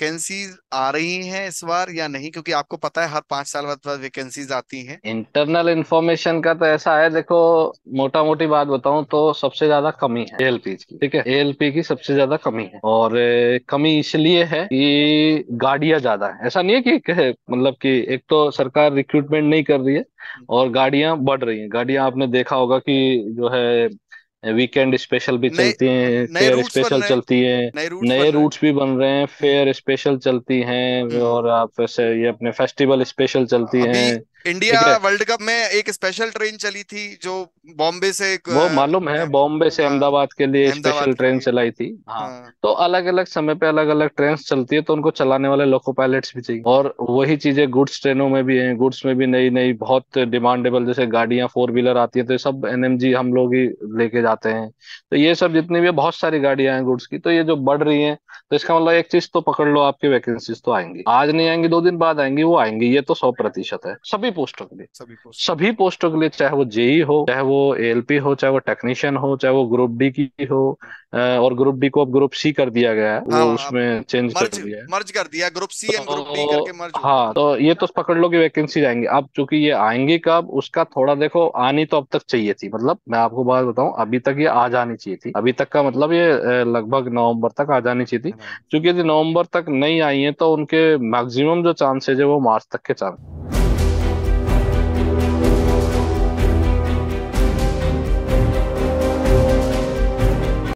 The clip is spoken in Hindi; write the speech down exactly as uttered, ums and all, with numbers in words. वैकेंसीज आ रही हैं इस बार या नहीं, क्योंकि आपको पता है हर पांच साल बाद वैकेंसीज आती हैं। इंटरनल इन्फॉर्मेशन का तो ऐसा है, देखो मोटा मोटी बात बताऊं तो सबसे ज्यादा कमी है एएलपी की, ठीक है, एएलपी की सबसे ज्यादा कमी है। और कमी इसलिए है कि गाड़ियां ज्यादा है, ऐसा नहीं है कि मतलब कि एक तो सरकार रिक्रूटमेंट नहीं कर रही है और गाड़ियां बढ़ रही है। गाड़ियां आपने देखा होगा कि जो है वीकेंड स्पेशल भी चलती हैं, फेयर स्पेशल चलती हैं, नए रूट्स भी बन रहे हैं, फेयर स्पेशल चलती हैं और आप ये अपने फेस्टिवल स्पेशल चलती हैं। इंडिया वर्ल्ड कप में एक स्पेशल ट्रेन चली थी जो बॉम्बे से, वो मालूम है, बॉम्बे से अहमदाबाद के लिए स्पेशल ट्रेन चलाई थी। हाँ, तो अलग अलग समय पे अलग अलग ट्रेन चलती है, तो उनको चलाने वाले लोको पायलट्स भी चाहिए। और वही चीजें गुड्स ट्रेनों में भी है, गुड्स में भी नई नई बहुत डिमांडेबल जैसे गाड़ियां फोर व्हीलर आती है, तो सब एन एम जी हम लोग ही लेके जाते हैं। तो ये सब जितनी भी बहुत सारी गाड़ियां हैं गुड्स की, तो ये जो बढ़ रही है, तो इसका मतलब एक चीज तो पकड़ लो, आपके वैकेंसीज तो आएंगी, आज नहीं आएंगी दो दिन बाद आएंगी, वो आएंगी, ये तो सौ प्रतिशत है सभी पोस्टों के लिए, सभी, पोस्ट। सभी पोस्टों के लिए, चाहे वो जेई हो, चाहे वो एएलपी हो, चाहे वो टेक्नीशियन हो, चाहे वो ग्रुप डी की हो, और ग्रुप डी को अब ग्रुप सी कर दिया गया है, वो उसमें चेंज कर दिया है, मर्ज कर दिया group C and group D करके मर्ज। हाँ, तो ये तो पकड़ लो कि वैकेंसी आएंगी। अब चूंकि ये आएंगी कब, उसका थोड़ा देखो, आनी तो अब तक चाहिए थी, मतलब मैं आपको बात बताऊं अभी तक ये आ जानी चाहिए थी, अभी तक का मतलब ये लगभग नवम्बर तक आ जानी चाहिए थी। चूंकि यदि नवम्बर तक नहीं आई है तो उनके मैक्सिमम जो चांसेज है वो मार्च तक के चांस।